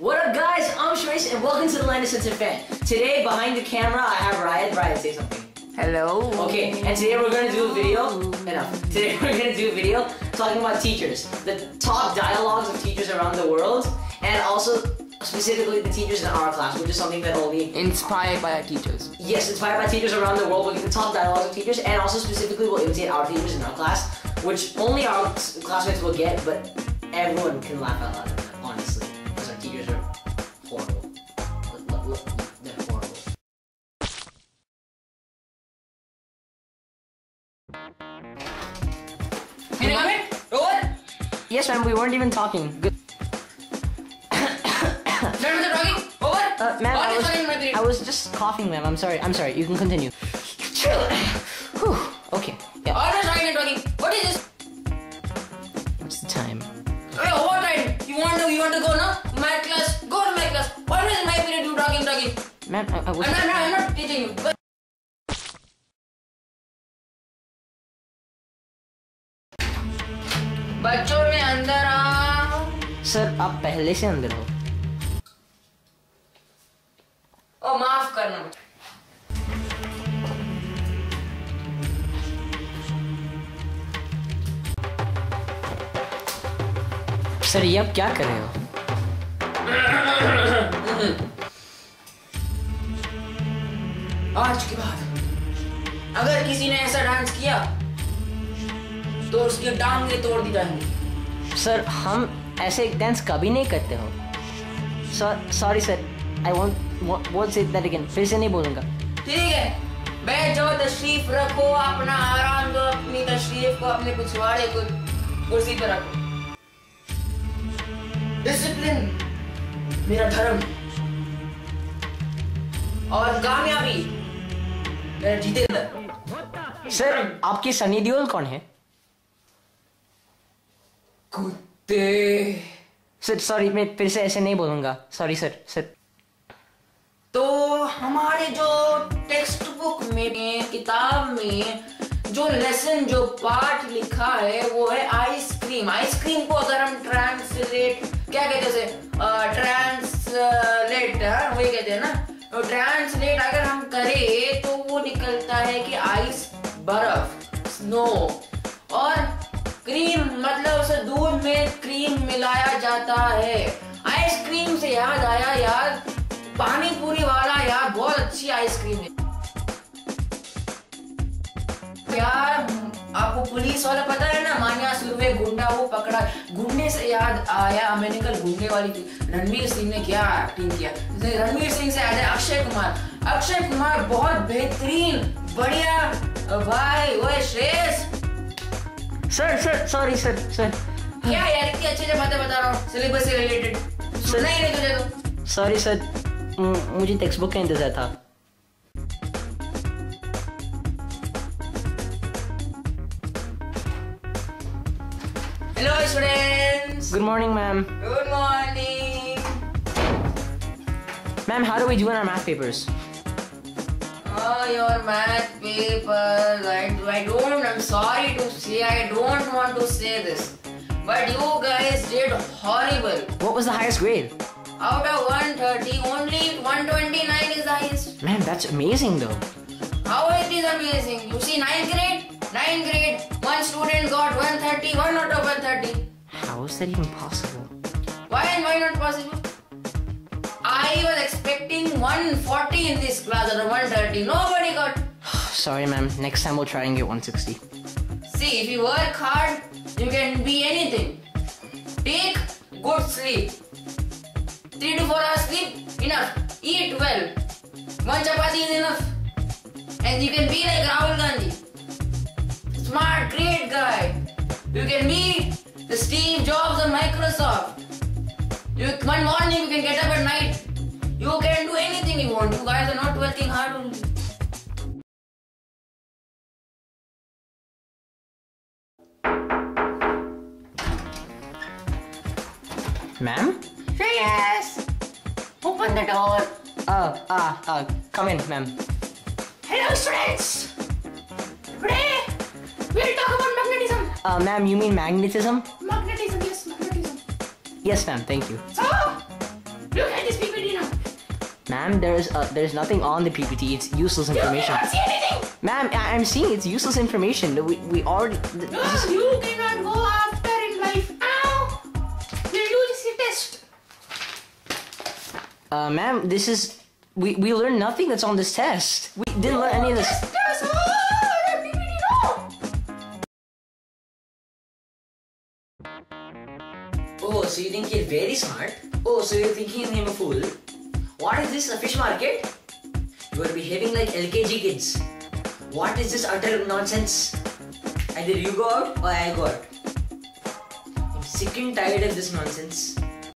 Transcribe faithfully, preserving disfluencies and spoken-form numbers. What up guys, I'm Shreyas and welcome to The Land of Censored Phant. Today behind the camera I have Rayid. Rayid, say something. Hello. Okay, and today we're going to do a video, enough, today we're going to do a video talking about teachers, the top dialogues of teachers around the world, and also specifically the teachers in our class, which is something that only... Inspired by our teachers. Yes, inspired by teachers around the world. We'll get the top dialogues of teachers, and also specifically we'll imitate our teachers in our class, which only our classmates will get, but everyone can laugh out loud, honestly. Can you come in? What? Yes, ma'am, we weren't even talking. Good. Remember the talking? Over? Uh, ma'am, I, was, I was just coughing, ma'am. I'm sorry. I'm sorry. You can continue. Chill. Whew. Okay. Yeah. Always talking and talking. What is this? What's the time? Hey, what time? You want to? You want to go now? My class. Go to my class. Why does my period do talking, talking? Ma'am, I, I was. I'm not, I'm not teaching you. But बच्चों में अंदर आओ। Sir आप पहले से अंदर हो। ओ माफ करना। सर ये आप क्या कर रहे हो? आज के बाद अगर किसी ने ऐसा डांस किया तो उसकी टांगे तोड़ दी जाएंगी। सर हम ऐसे एक डांस कभी नहीं करते हो। Sir sorry sir, I won't won't say that again. फिर से नहीं बोलूँगा। ठीक है, बैठो तशरीफ रखो अपना आराम दो अपनी तशरीफ को अपने पिछवाड़े को कुर्सी पर रखो। Discipline मेरा धर्म और कामयाबी मेरा जीतेंद्र। सर आपकी सनी देओल कौन है? कुत्ते। सर सॉरी मैं फिर से ऐसे नहीं बोलूँगा। Sorry sir sir. तो हमारे जो टेक्स्ट बुक में किताब में जो लेसन जो पार्ट लिखा है वो है आइसक्रीम। आइसक्रीम को अगर हम ट्रांसलेट क्या कहते हैं उसे ट्रांसलेट वही कहते हैं ना ट्रांसलेट अगर हम करें तो वो निकलता है कि आइस बर्फ स्नो और क्रीम मतलब उसे दूध में क्रीम मिलाया जाता है। आइसक्रीम से याद आया यार पानी पूरी वाला यार बहुत अच्छी आइसक्रीम है यार। आपको पुलिस वाला पता है ना मानिया सुर्वे गुंडा वो पकड़ा घूमने से याद आया। मैंने कल घूमने वाली रणवीर सिंह ने क्या एक्टिंग किया। रणवीर सिंह से याद है अक्षय कुमार। अक्षय कुमार बहुत बेहतरीन बढ़िया भाई वो श्रेष्ठ। Sir sir sorry sir sir क्या यार इतनी अच्छी अच्छी बातें बता रहा हूँ सिलेबस से रिलेटेड सुना ही नहीं तुझे तो। सॉरी सर मुझे टेक्स्ट बुक का इंतजार था। Hello students. Good morning ma'am. Good morning ma'am. How do we do on our math papers? Oh, your math papers. I, I don't. I'm sorry to say. I don't want to say this, but you guys did horrible. What was the highest grade? Out of one thirty, only one twenty-nine is the highest. Man, that's amazing, though. How it is amazing? You see, ninth grade, ninth grade, one student got one thirty, one out of one thirty. How is that even possible? Why and why not possible? I was expecting one forty in this class or one thirty. Nobody got. Sorry, ma'am. Next time we'll try and get one sixty. See, if you work hard, you can be anything. Take good sleep. Three to four hours sleep enough. Eat well. One chapati is enough, and you can be like Rahul Gandhi. Smart, great guy. You can be the Steve Jobs of Microsoft. You, one morning you can get up at night. You can do anything you want. You guys are not working hard only. Ma'am? Shreyas! Open the door. Oh, ah, ah. Come in, ma'am. Hello, students! Today, we'll talk about magnetism. Uh, ma'am, you mean magnetism? Magnetism, yes, magnetism. Yes, ma'am. Thank you. So, Ma'am, there's uh, there's nothing on the P P T. It's useless information. You cannot see anything. Ma'am, I I'm seeing it's useless information. We we already. No, you cannot go after in life now. You lose the test. Uh, ma'am, this is we we learned nothing that's on this test. We didn't no, learn any of this. Test, test. Oh, so you think you're very smart? Oh, so you're thinking I'm a fool? What is this, a fish market? You are behaving like L K G kids. What is this utter nonsense? Either you go out or I go out. I'm sick and tired of this nonsense.